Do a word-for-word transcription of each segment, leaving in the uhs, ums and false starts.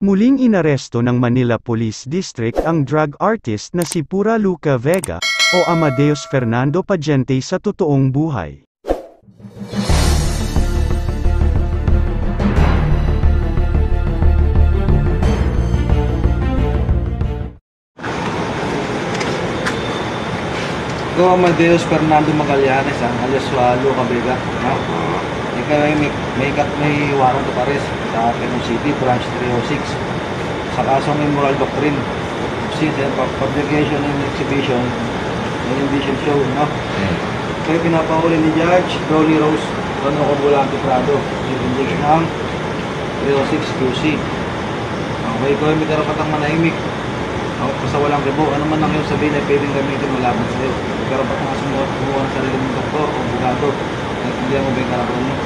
Muling inaresto ng Manila Police District ang drug artist na si Pura Luka Vega, o Amadeus Fernando Pagente sa totoong buhay. Ikaw Amadeus Fernando Magallanes, alias Luka Vega. Kaya may, may, may warang to pares sa Quezon City, branch three oh six sa kasong immoral doctrine of publication and exhibition and vision show, no? Okay. Kaya pinapahuli ni Judge Dolly Rose Don Ocobulante Prado yung injection ng three oh six Q C. Okay, kaya may karapat ang manahimik basta walang rebo, ano man ang iyong sabihin ay pwedeng gamitin malaban sa iyo. May karapat ang asunod kumuha ng sarili ng doktor o bugado at hindi mo ba yung karapat niyo?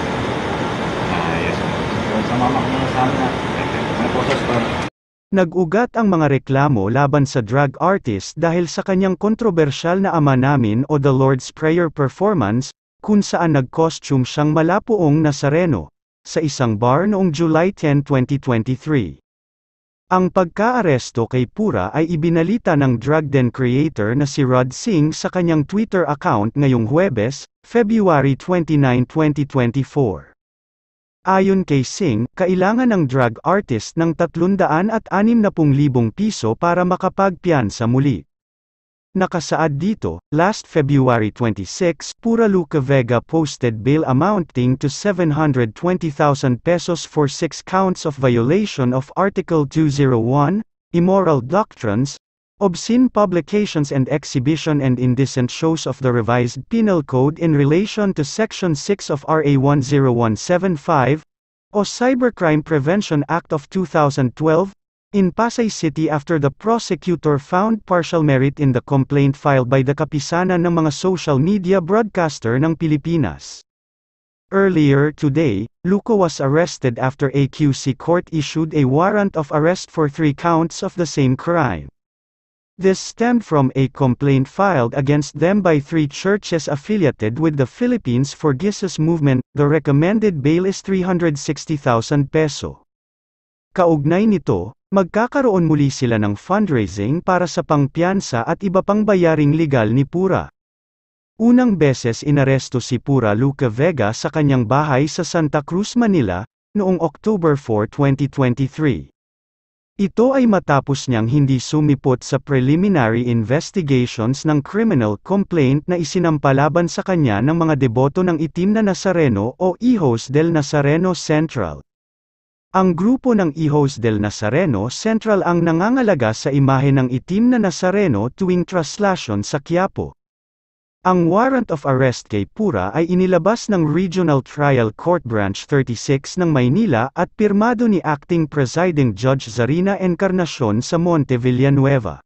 Nag-ugat ang mga reklamo laban sa drug artist dahil sa kanyang kontrobersyal na Ama Namin o The Lord's Prayer performance, kung saan nag-costume siyang Malapuong Nazareno, sa isang bar noong July tenth twenty twenty-three. Ang pagka-aresto kay Pura ay ibinalita ng drug den creator na si Rod Singh sa kanyang Twitter account ngayong Huwebes, February twenty-ninth twenty twenty-four. Ayon kay Singh, kailangan ng drug artist ng tatlong daan at anim na pung libong piso para makapagpiyansa muli. Nakasaad dito, last February twenty-sixth, Pura Luka Vega posted bail amounting to seven hundred twenty thousand pesos for six counts of violation of Article two oh one, Immoral Doctrines, Obscene Publications and Exhibition and Indecent Shows of the Revised Penal Code in relation to Section six of R A one oh one seven five, o Cybercrime Prevention Act of two thousand twelve, in Pasay City after the prosecutor found partial merit in the complaint filed by the Kapisanan ng mga social media broadcaster ng Pilipinas. Earlier today, Luka was arrested after a Q C court issued a warrant of arrest for three counts of the same crime. This stemmed from a complaint filed against them by three churches affiliated with the Philippines for Jesus Movement. The recommended bail is three hundred sixty thousand peso. Kaugnay nito, magkakaroon muli sila ng fundraising para sa pangpiyansa at iba pang bayaring legal ni Pura. Unang beses inaresto si Pura Luka Vega sa kanyang bahay sa Santa Cruz, Manila, noong October fourth twenty twenty-three. Ito ay matapos niyang hindi sumipot sa preliminary investigations ng criminal complaint na isinampalaban sa kanya ng mga deboto ng Itim na Nazareno o Hijos del Nazareno Central. Ang grupo ng Hijos del Nazareno Central ang nangangalaga sa imahe ng Itim na Nazareno tuwing traslasyon sa Quiapo. Ang warrant of arrest kay Pura ay inilabas ng Regional Trial Court Branch thirty-six ng Maynila at pirmado ni Acting Presiding Judge Zarina Encarnacion sa Monte Villanueva.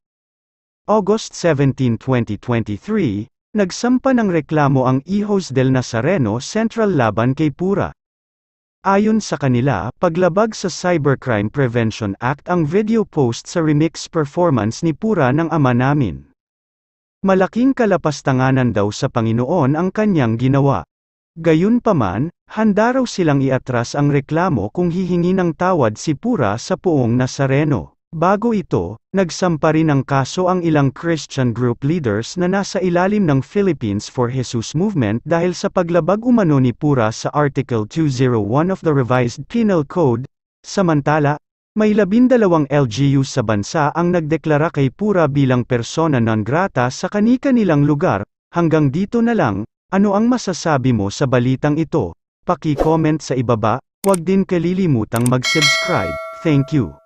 August seventeenth twenty twenty-three, nagsampa ng reklamo ang Hijos del Nazareno Central laban kay Pura. Ayon sa kanila, paglabag sa Cybercrime Prevention Act ang video post sa remix performance ni Pura ng Ama Namin. Malaking kalapastanganan daw sa Panginoon ang kanyang ginawa. Gayunpaman, handa raw silang iatras ang reklamo kung hihingi ng tawad si Pura sa Poong Nazareno. Bago ito, nagsampa rin ng kaso ang ilang Christian group leaders na nasa ilalim ng Philippines for Jesus Movement dahil sa paglabag umano ni Pura sa Article two oh one of the Revised Penal Code. Samantala, may labindalawang L G U sa bansa ang nagdeklara kay Pura bilang persona non grata sa kani-kanilang lugar. Hanggang dito na lang, ano ang masasabi mo sa balitang ito? Paki-comment sa ibaba, huwag din kalilimutang mag-subscribe. Thank you.